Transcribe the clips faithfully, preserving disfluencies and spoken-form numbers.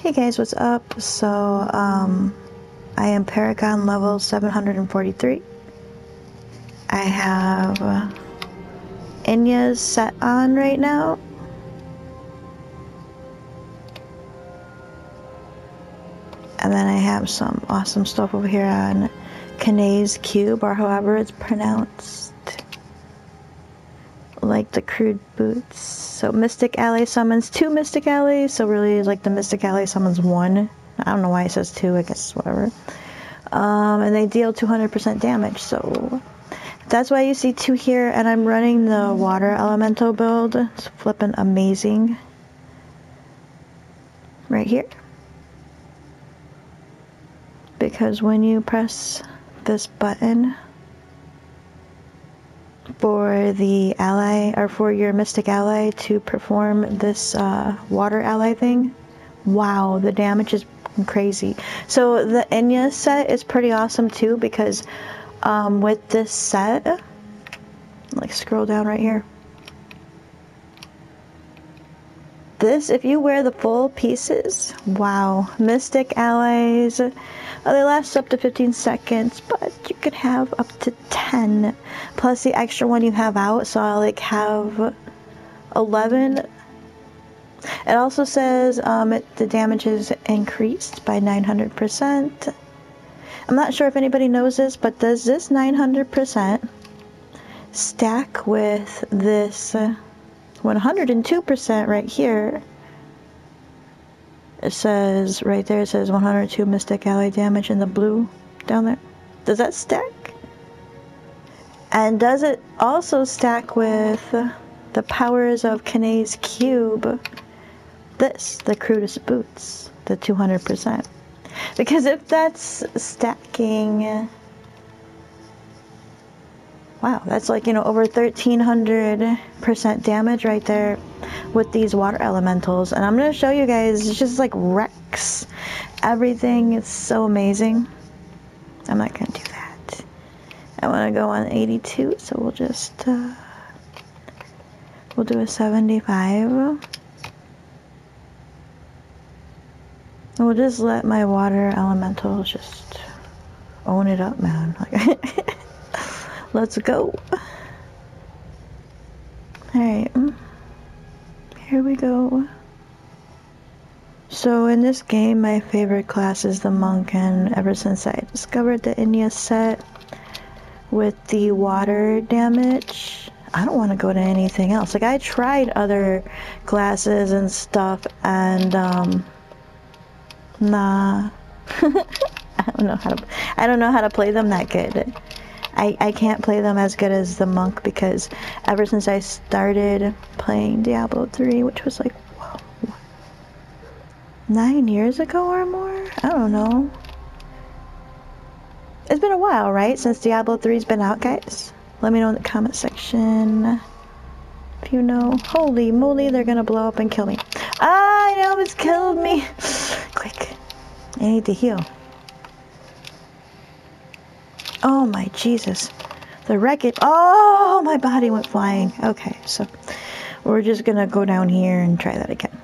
Hey guys, what's up? So, um, I am Paragon level seven hundred forty-three. I have uh, Inya's set on right now. And then I have some awesome stuff over here on Kanai's cube, or however it's pronounced. Like the crude boots. So Mystic Alley summons two Mystic Alley, so really like the Mystic Alley summons one. I don't know why it says two, I guess whatever. Um, and they deal two hundred percent damage, so that's why you see two here, and I'm running the water elemental build. It's flippin' amazing. Right here. Because when you press this button for the ally, or for your mystic ally to perform this uh, water ally thing, wow, the damage is crazy. So the Inya set is pretty awesome too, because um, with this set, like scroll down right here. This, if you wear the full pieces, wow, mystic allies, oh, they last up to fifteen seconds, but you could have up to ten, plus the extra one you have out, so I like have eleven. It also says um, it, the damage is increased by nine hundred percent. I'm not sure if anybody knows this, but does this nine hundred percent stack with this uh, one hundred two percent right here? It says right there, it says one hundred two mystic ally damage in the blue down there. Does that stack? And does it also stack with the powers of Kanai's cube? This, the crudest boots, the two hundred percent. Because if that's stacking, wow, that's like, you know, over thirteen hundred percent damage right there with these water elementals. And I'm going to show you guys, it's just like wrecks everything. It's so amazing. I'm not going to do that. I want to go on eighty-two, so we'll just, uh, we'll do a seventy-five. And we'll just let my water elementals just own it up, man. Like, let's go. Alright. Here we go. So in this game, my favorite class is the monk, and ever since I discovered the Inya set with the water damage, I don't want to go to anything else. Like, I tried other classes and stuff, and um nah. I don't know how to I don't know how to play them that good. I, I can't play them as good as the monk, because ever since I started playing Diablo three, which was like, whoa, nine years ago or more? I don't know. It's been a while, right, since Diablo three's been out, guys? Let me know in the comment section if you know. Holy moly, they're gonna blow up and kill me. Ah, it almost killed me. Quick, I need to heal. Oh my Jesus, the wreckage, oh, my body went flying. Okay, so we're just gonna go down here and try that again.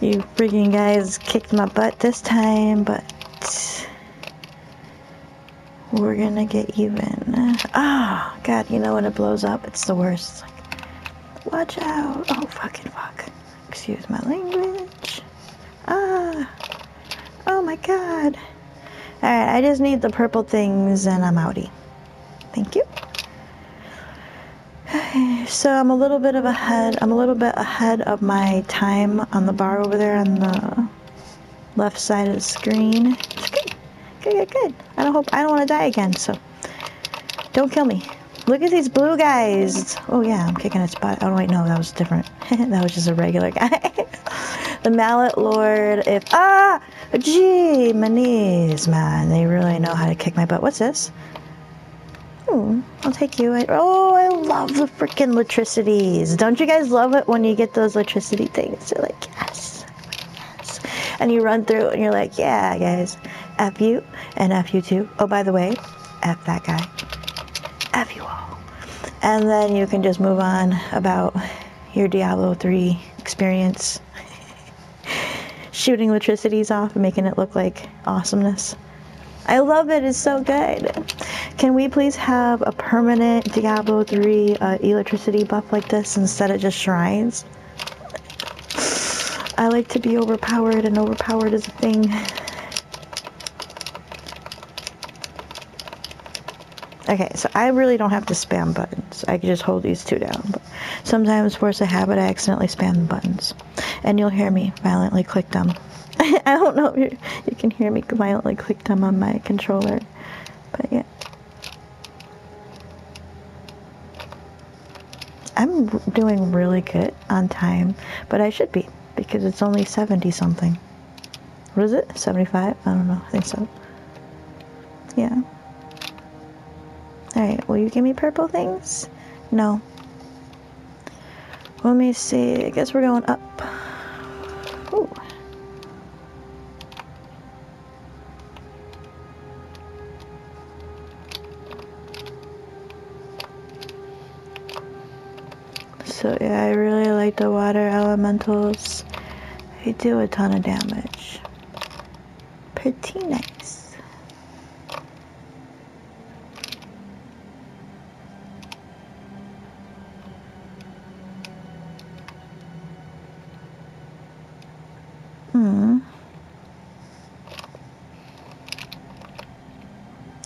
You freaking guys kicked my butt this time, but we're gonna get even. Oh God, you know when it blows up, it's the worst. It's like, watch out, oh fucking fuck. Excuse my language. Ah, oh my God. Alright, I just need the purple things and I'm outie. Thank you. So I'm a little bit of ahead. I'm a little bit ahead of my time on the bar over there on the left side of the screen. It's good. Good, good, good. I don't hope I don't want to die again, so don't kill me. Look at these blue guys. Oh yeah, I'm kicking its butt. Oh wait, no, that was different. That was just a regular guy. The Mallet Lord, if, ah, gee, my knees, man, they really know how to kick my butt. What's this? Hmm, I'll take you. I, oh, I love the freaking electricities. Don't you guys love it when you get those electricity things? You're like, yes, yes. And you run through and you're like, yeah, guys, F you and F you too. Oh, by the way, F that guy. F you all. And then you can just move on about your Diablo three experience. Shooting electricities off and making it look like awesomeness. I love it, it's so good. Can we please have a permanent Diablo three uh, electricity buff like this instead of just shrines? I like to be overpowered, and overpowered is a thing. Okay, so I really don't have to spam buttons. I can just hold these two down. But sometimes, worse a habit, I accidentally spam the buttons. And you'll hear me violently click them. I don't know if you you can hear me violently click them on my controller. But yeah. I'm doing really good on time. But I should be. Because it's only seventy something. What is it? seventy-five? I don't know. I think so. Yeah. Alright, will you give me purple things? No. Let me see. I guess we're going up. Ooh. So yeah, I really like the water elementals. They do a ton of damage. Pretty nice. Hmm.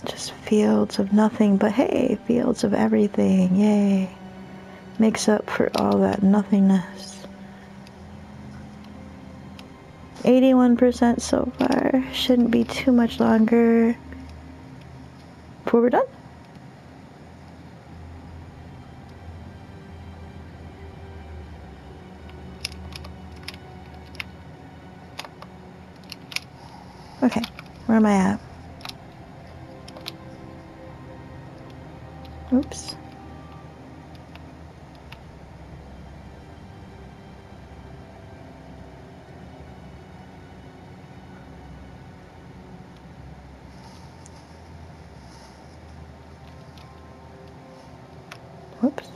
Just fields of nothing, but hey, fields of everything, yay. Makes up for all that nothingness. eighty-one percent so far, shouldn't be too much longer before we're done. Okay, where am I at? Oops. Whoops.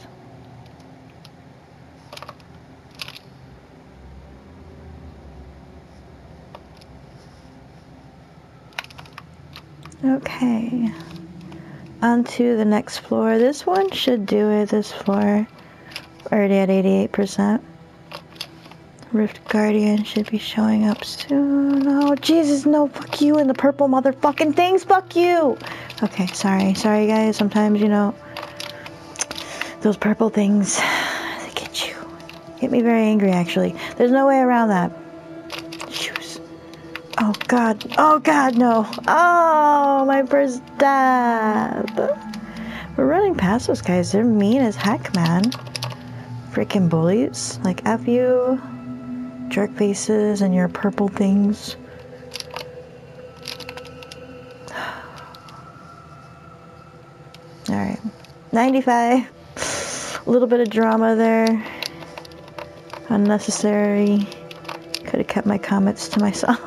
Okay, on to the next floor. This one should do it, this floor. Already at eighty-eight percent. Rift Guardian should be showing up soon. Oh, Jesus, no, fuck you and the purple motherfucking things, fuck you! Okay, sorry, sorry guys, sometimes, you know, those purple things, they get you. Get me very angry, actually. There's no way around that. Oh god, oh god, no. Oh, my first death. We're running past those guys, they're mean as heck, man. Freaking bullies, like F you, jerk faces and your purple things. All right, ninety-five, a little bit of drama there, unnecessary. Could have kept my comments to myself.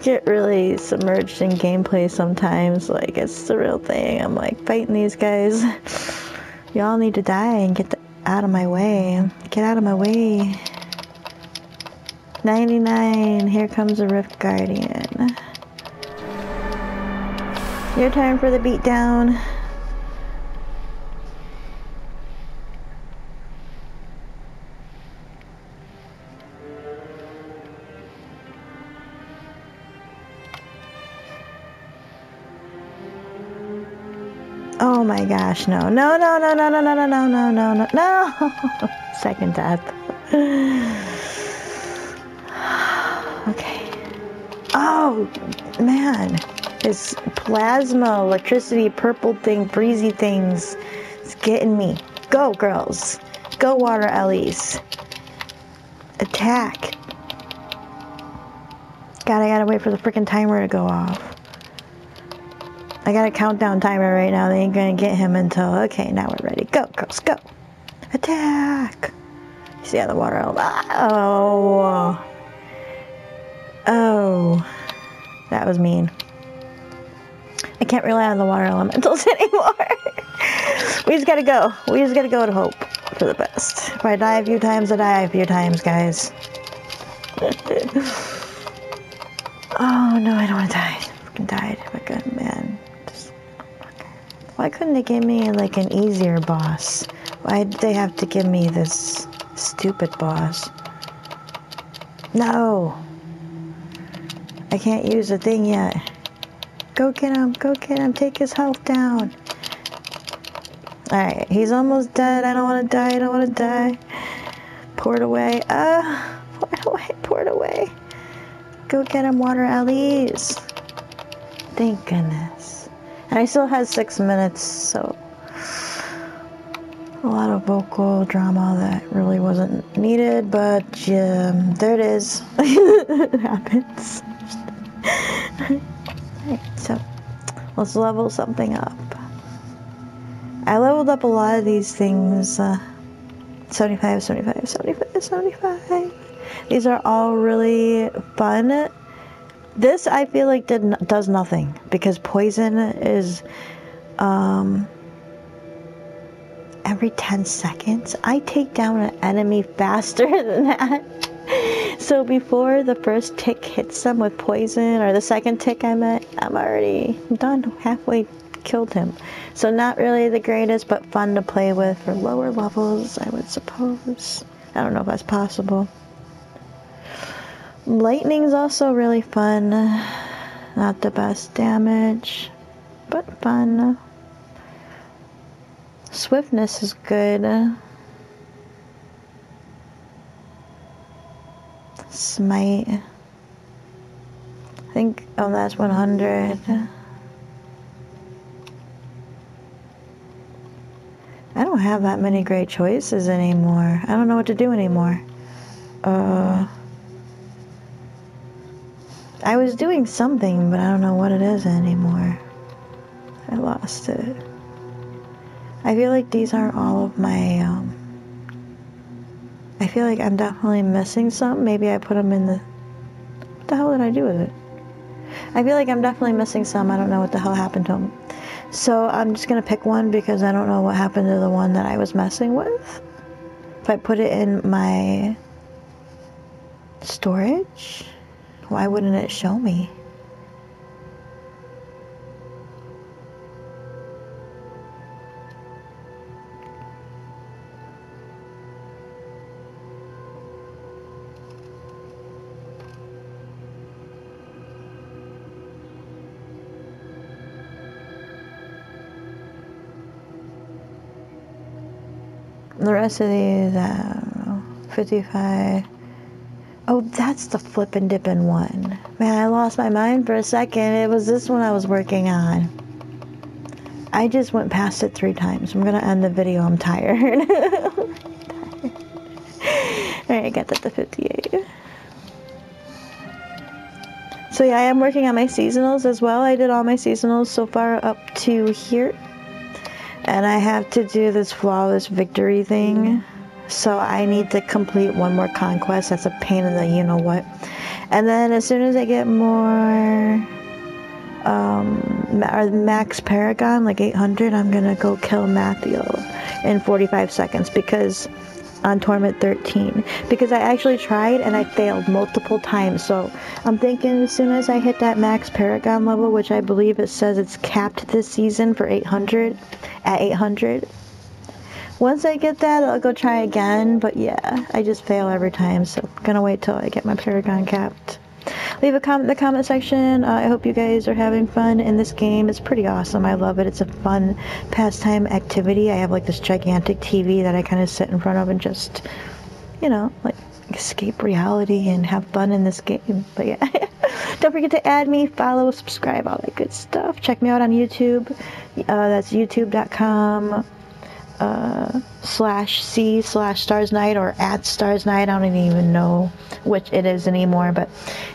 Get really submerged in gameplay sometimes, like it's the real thing. I'm like fighting these guys. Y'all need to die and get the, out of my way. Get out of my way. ninety-nine, here comes a Rift Guardian. Your time for the beatdown. Oh my gosh, no, no, no, no, no, no, no, no, no, no, no, no, no, second death. Okay. Oh, man. This plasma, electricity, purple thing, breezy things. It's getting me. Go, girls. Go, water ellies. Attack. God, I gotta wait for the freaking timer to go off. I got a countdown timer right now. They ain't gonna get him until, okay, now we're ready. Go, girls, go. Attack. You see how the water, oh. Oh, that was mean. I can't rely on the water elementals anymore. We just gotta go. We just gotta go to hope. for the best. If I die a few times, I die a few times, guys. Oh no, I don't want to die. I fucking died. But good, man. Just, why couldn't they give me like an easier boss? Why did they have to give me this stupid boss? No! I can't use the thing yet. Go get him, go get him, take his health down. Alright, he's almost dead. I don't want to die, I don't want to die. Pour it away. Ah! Uh, pour it away, pour it away. Go get him, water alleys. Thank goodness. And I still had six minutes, so... a lot of vocal drama that really wasn't needed, but um, there it is. It happens. Alright, so let's level something up. I leveled up a lot of these things. Uh, seventy-five, seventy-five, seventy-five, seventy-five. These are all really fun. This I feel like did n does nothing because poison is um, every ten seconds. I take down an enemy faster than that. So before the first tick hits them with poison, or the second tick I meant, I'm already done, halfway killed him. So not really the greatest, but fun to play with for lower levels, I would suppose. I don't know if that's possible. Lightning's also really fun. Not the best damage, but fun. Swiftness is good. Smite. I think, oh, that's one hundred. I don't have that many great choices anymore. I don't know what to do anymore. Uh... I was doing something, but I don't know what it is anymore. I lost it. I feel like these aren't all of my, um... I feel like I'm definitely missing some. Maybe I put them in the... What the hell did I do with it? I feel like I'm definitely missing some. I don't know what the hell happened to them. So I'm just gonna pick one because I don't know what happened to the one that I was messing with. If I put it in my... storage? Why wouldn't it show me? The rest of these, I don't know, fifty-five. Oh, that's the flippin' dippin' one. Man, I lost my mind for a second. It was this one I was working on. I just went past it three times. I'm gonna end the video. I'm tired. I'm tired. Alright, I got that to fifty-eight. So yeah, I am working on my seasonals as well. I did all my seasonals so far up to here. And I have to do this flawless victory thing. So I need to complete one more conquest. That's a pain in the you-know-what. And then as soon as I get more... Um, or max Paragon, like eight hundred, I'm gonna go kill Mathiel in forty-five seconds. Because... on Torment thirteen. Because I actually tried and I failed multiple times. So I'm thinking as soon as I hit that max Paragon level, which I believe it says it's capped this season for eight hundred. At eight hundred. Once I get that, I'll go try again, but yeah, I just fail every time, so I'm gonna wait till I get my Paragon capped. Leave a comment in the comment section. Uh, I hope you guys are having fun in this game. It's pretty awesome. I love it. It's a fun pastime activity. I have like this gigantic T V that I kind of sit in front of and just, you know, like escape reality and have fun in this game. But yeah, don't forget to add me, follow, subscribe, all that good stuff. Check me out on YouTube. Uh, that's youtube dot com. Uh, slash C slash Stars Night, or at Stars Night. I don't even know which it is anymore, but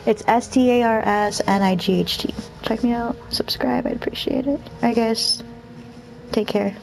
it's S T A R S N I G H T. Check me out, subscribe, I'd appreciate it. Alright guys, take care.